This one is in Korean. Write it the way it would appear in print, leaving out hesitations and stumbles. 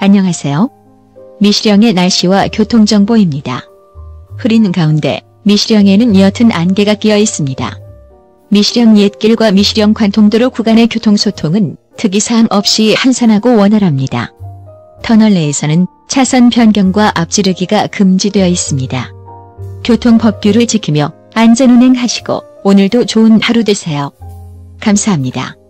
안녕하세요. 미시령의 날씨와 교통정보입니다. 흐린 가운데 미시령에는 옅은 안개가 끼어 있습니다. 미시령 옛길과 미시령 관통도로 구간의 교통소통은 특이사항 없이 한산하고 원활합니다. 터널 내에서는 차선 변경과 앞지르기가 금지되어 있습니다. 교통법규를 지키며 안전운행하시고 오늘도 좋은 하루 되세요. 감사합니다.